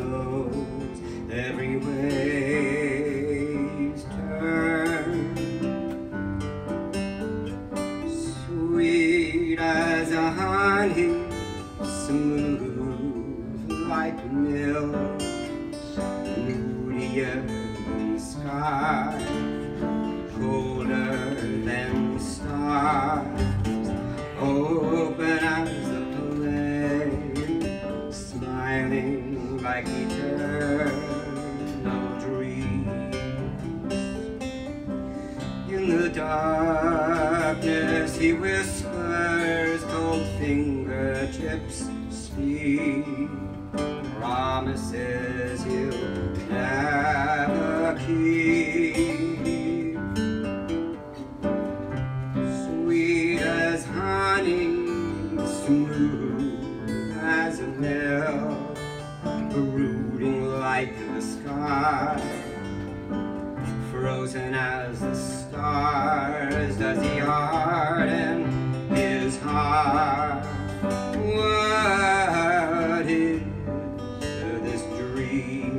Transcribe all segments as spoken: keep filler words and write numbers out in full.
knows every way's turn. Sweet as a honey, smooth like milk, moody as sky, colder than stars, open as the play, smiling like eternal dreams. In the darkness he whispers, cold fingertips speak, promises he'll never keep. Sweet as honey, smooth as milk, brooding like the sky, frozen as the stars, does he harden his heart? What is this dream?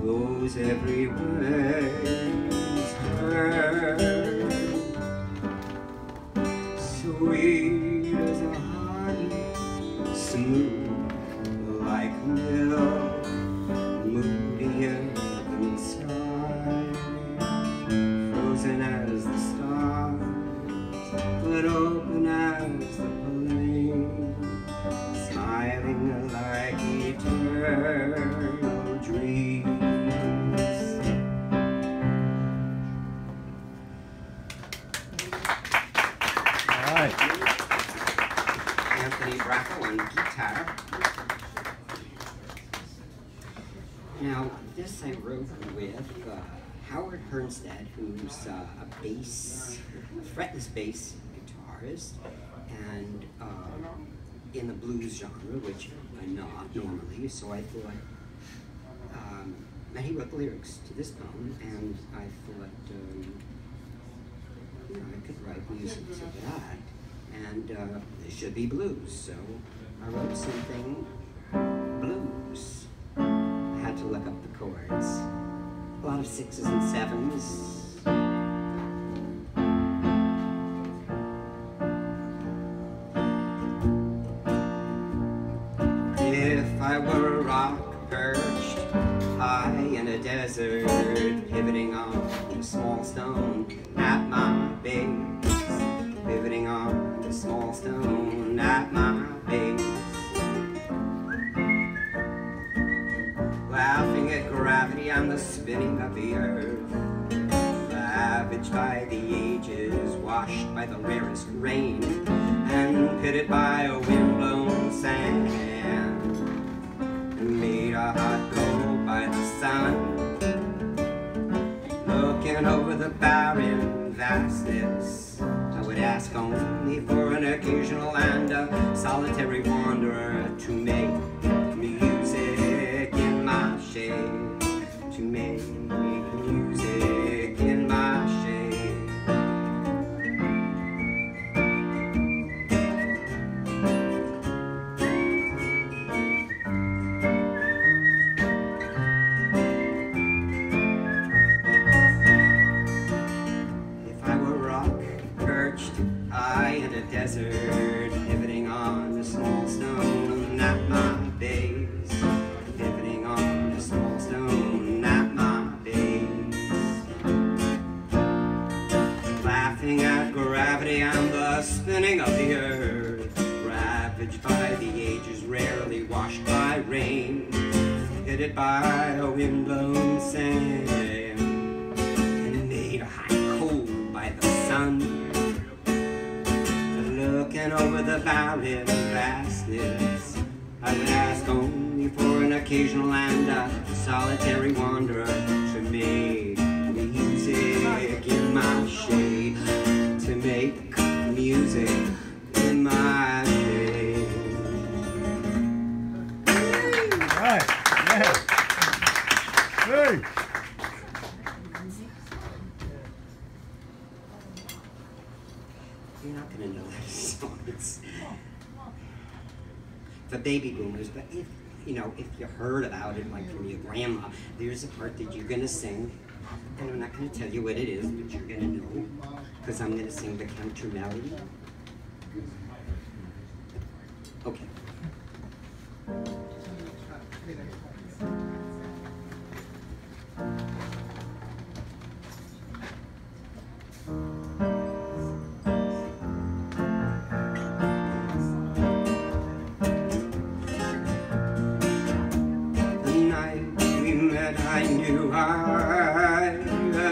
Blows every way's turn. Sweet as a honey, smooth like milk, moody as the sky, frozen as the stars, but open as the plain, smiling like eternal dreams. Anthony Bracco on guitar. Now, this I wrote with uh, Howard Herrnstadt, who's uh, a bass, fretless bass guitarist, and uh, in the blues genre, which I'm not normally, so I thought, um, and he wrote the lyrics to this poem, and I thought, um, you know, I could write music to that. And uh, it should be blues, so I wrote something blues. I had to look up the chords. A lot of sixes and sevens. If I were a rock perched high in a desert, pivoting on a small stone at my base, pivoting on a small stone at my base, laughing at gravity and the spinning of the earth, ravaged by the ages, washed by the rarest rain, and pitted by a wind-blown sand, made a hot gold by the sun. Looking over the barren vastness, ask only for an occasional and a solitary wanderer to make music in my shade, to make music in my shade. If I were rock perched high in a desert, pivoting on a small stone at my base, surrounded by windblown sand, and made hot coal by the sun. Looking over the valley of vastness, I would ask only for an occasional and a solitary wanderer to make music in my shade, to make music in my shade. Right. Yeah. Hey. You're not gonna know that song. It's the baby boomers, but if you know, if you heard about it, like from your grandma, there's a part that you're gonna sing, and I'm not gonna tell you what it is, but you're gonna know, because I'm gonna sing the counter melody. Okay. I knew I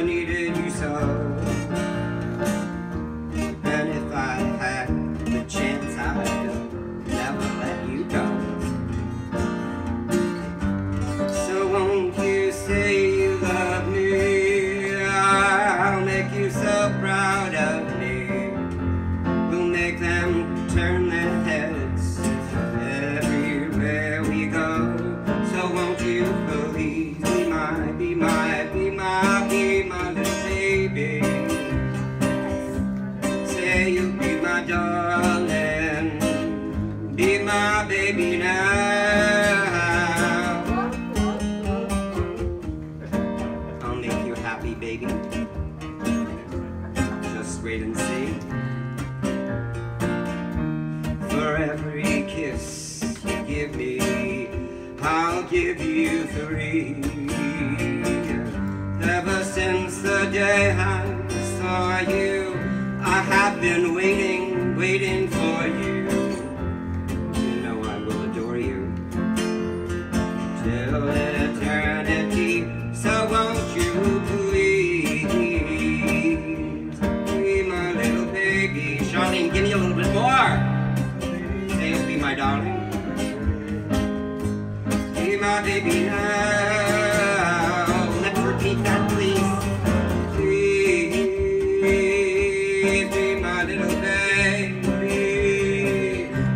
needed you so, and if I had the chance I'd never let you go. So won't you say you love me? I'll make you so proud of me. We'll make them turn their heads everywhere we go. So won't you believe me? Be my, be my, be my little baby. Say you'll be my darling. Be my baby now. I'll make you happy, baby. Just wait and see. For every kiss you give me, I'll give you three. Ever since the day I saw you, I have been waiting, waiting for you. You know I will adore you till eternity. So won't you please be my little baby? Charlene, give me a little bit more. Say you'll be my darling. Be my baby now. Let's repeat that, please. Please be my little baby.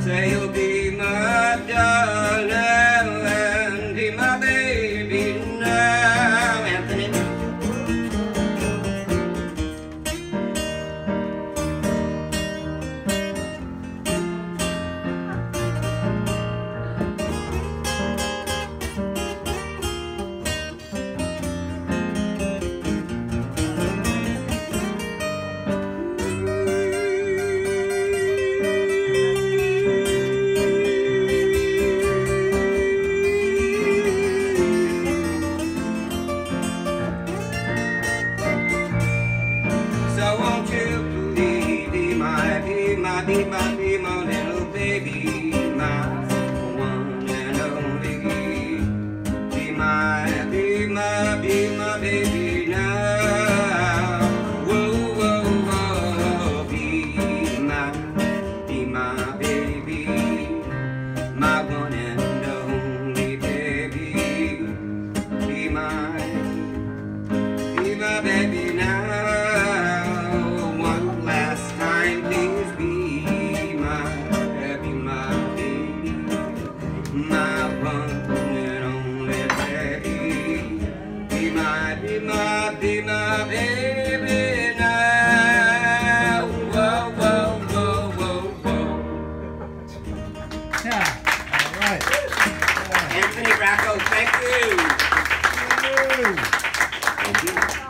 Say you'll be my darling. Be my baby now, Anthony. Be my, be my little baby, my one and only. Be my, be my, be my baby now. Whoa, whoa, whoa. Be my, be my baby, my one and only baby. Be my, be my baby now. One last time, please be. My one and only baby. Be my, be my, be my baby now. Whoa, whoa, whoa, whoa, whoa. Yeah, all right. Yeah. Anthony Racco, thank you. Thank you. Thank you.